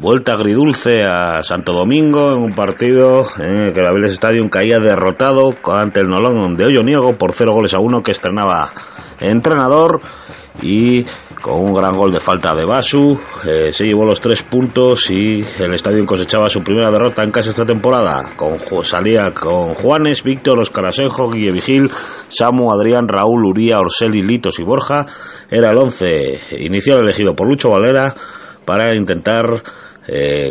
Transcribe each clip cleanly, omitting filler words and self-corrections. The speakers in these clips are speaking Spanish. Vuelta agridulce a Santo Domingo en un partido en el que el Avilés Stadium caía derrotado ante el Nalón de Olloniego por 0-1 que estrenaba entrenador y con un gran gol de falta de Basu se llevó los 3 puntos y el Stadium cosechaba su primera derrota en casa esta temporada. Salía con Juanes, Víctor, Oscar Asenjo, Guille Vigil, Samu, Adrián, Raúl, Uría, Orseli, Litos y Borja. Era el 11 inicial elegido por Lucho Valera para intentar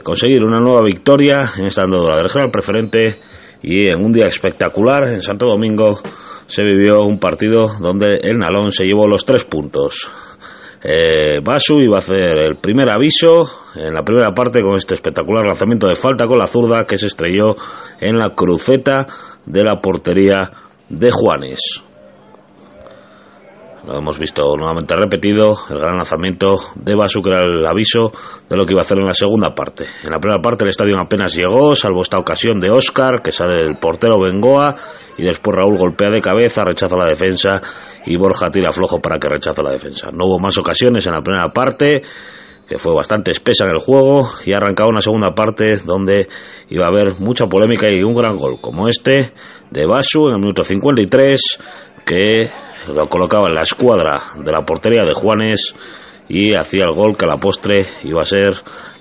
conseguir una nueva victoria en esta andadura del General Preferente, y en un día espectacular en Santo Domingo se vivió un partido donde el Nalón se llevó los 3 puntos. Basu iba a hacer el primer aviso en la primera parte con este espectacular lanzamiento de falta con la zurda que se estrelló en la cruceta de la portería de Juanes. Lo hemos visto nuevamente repetido, el gran lanzamiento de Basu, que era el aviso de lo que iba a hacer en la segunda parte. En la primera parte el Stadium apenas llegó, salvo esta ocasión de Oscar, que sale del portero Bengoa, y después Raúl golpea de cabeza, rechaza la defensa y Borja tira flojo para que rechaza la defensa. No hubo más ocasiones en la primera parte, que fue bastante espesa en el juego, y ha arrancado una segunda parte donde iba a haber mucha polémica y un gran gol como este de Basu en el minuto 53, que lo colocaba en la escuadra de la portería de Juanes y hacía el gol que a la postre iba a ser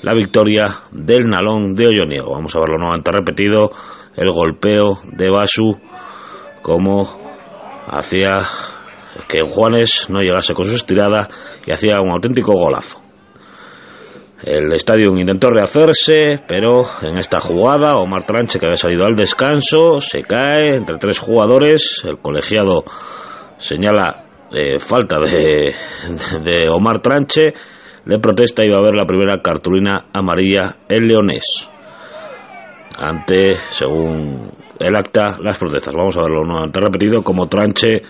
la victoria del Nalón de Olloniego. Vamos a verlo nuevamente repetido, el golpeo de Basu, como hacía que Juanes no llegase con sus tiradas y hacía un auténtico golazo. El Stadium intentó rehacerse, pero en esta jugada Omar Tranche, que había salido al descanso, se cae entre 3 jugadores. El colegiado señala falta de Omar Tranche, le protesta y va a haber la primera cartulina amarilla en leonés ante, según el acta, las protestas. Vamos a verlo nuevamente repetido, como Tranche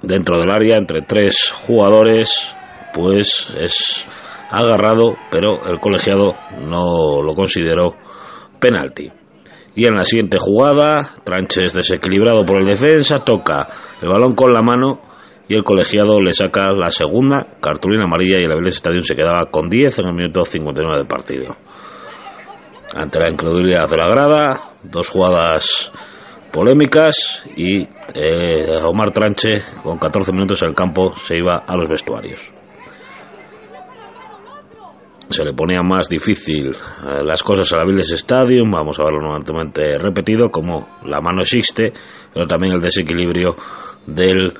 dentro del área entre 3 jugadores pues es agarrado, pero el colegiado no lo consideró penalti. Y en la siguiente jugada, Tranche es desequilibrado por el defensa, toca el balón con la mano y el colegiado le saca la segunda cartulina amarilla, y el Avilés Stadium se quedaba con 10 en el minuto 59 del partido. Ante la incredulidad de la grada, 2 jugadas polémicas y Omar Tranche, con 14 minutos en el campo, se iba a los vestuarios. Se le ponía más difícil las cosas al Avilés Stadium. Vamos a verlo nuevamente repetido, como la mano existe, pero también el desequilibrio del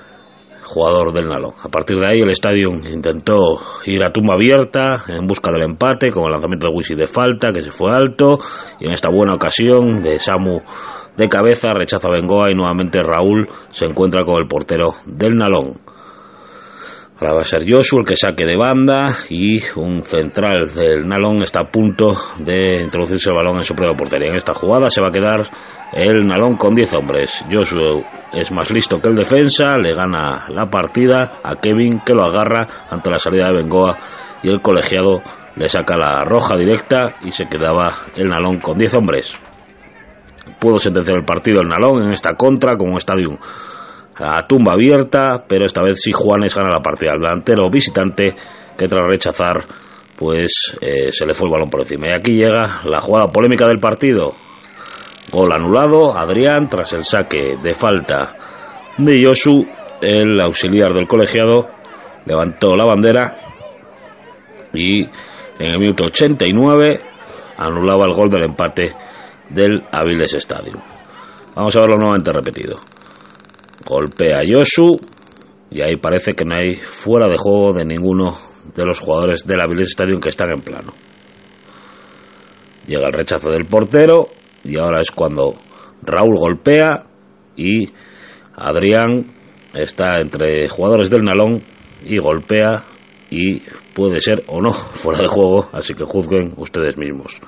jugador del Nalón. A partir de ahí el Stadium intentó ir a tumba abierta en busca del empate, con el lanzamiento de Wishi de falta, que se fue alto, y en esta buena ocasión de Samu de cabeza rechaza a Bengoa, y nuevamente Raúl se encuentra con el portero del Nalón. Ahora va a ser Joshua el que saque de banda, y un central del Nalón está a punto de introducirse el balón en su propia portería. En esta jugada se va a quedar el Nalón con 10 hombres. Joshua es más listo que el defensa, le gana la partida a Kevin, que lo agarra ante la salida de Bengoa, y el colegiado le saca la roja directa y se quedaba el Nalón con 10 hombres. Pudo sentenciar el partido el Nalón en esta contra con un Stadium a tumba abierta, pero esta vez sí Juanes gana la partida al delantero visitante, que tras rechazar pues se le fue el balón por encima. Y aquí llega la jugada polémica del partido. Gol anulado, Adrián, tras el saque de falta de Yosu, el auxiliar del colegiado levantó la bandera y en el minuto 89 anulaba el gol del empate del Avilés Stadium. Vamos a verlo nuevamente repetido. Golpea a Yosu y ahí parece que no hay fuera de juego de ninguno de los jugadores del Avilés Stadium, que están en plano. Llega el rechazo del portero y ahora es cuando Raúl golpea y Adrián está entre jugadores del Nalón y golpea, y puede ser o no fuera de juego, así que juzguen ustedes mismos.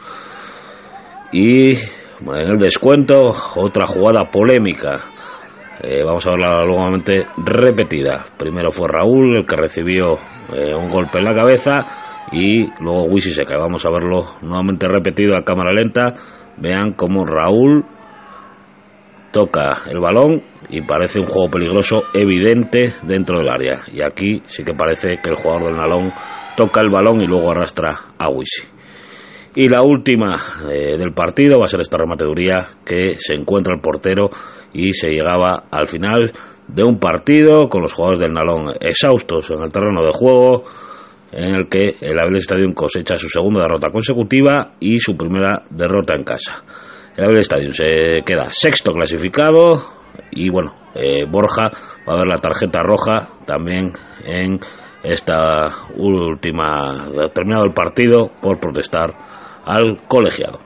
Y en el descuento otra jugada polémica. Vamos a verla nuevamente repetida. Primero fue Raúl el que recibió un golpe en la cabeza, y luego Wishi se cae. Vamos a verlo nuevamente repetido a cámara lenta. Vean cómo Raúl toca el balón y parece un juego peligroso evidente dentro del área. Y aquí sí que parece que el jugador del Nalón toca el balón y luego arrastra a Wishi. Y la última del partido va a ser este remate de Uría, que se encuentra el portero y se llegaba al final de un partido con los jugadores del Nalón exhaustos en el terreno de juego, en el que el Avilés Stadium cosecha su segunda derrota consecutiva y su primera derrota en casa. El Avilés Stadium se queda sexto clasificado y bueno, Borja va a ver la tarjeta roja también en esta última, terminado el partido, por protestar al colegiado.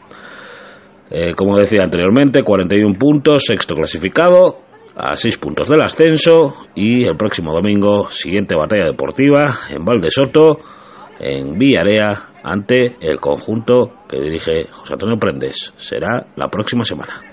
Como decía anteriormente, 41 puntos, sexto clasificado, a 6 puntos del ascenso, y el próximo domingo, siguiente batalla deportiva en Valdesoto, en Villarea, ante el conjunto que dirige José Antonio Prendes. Será la próxima semana.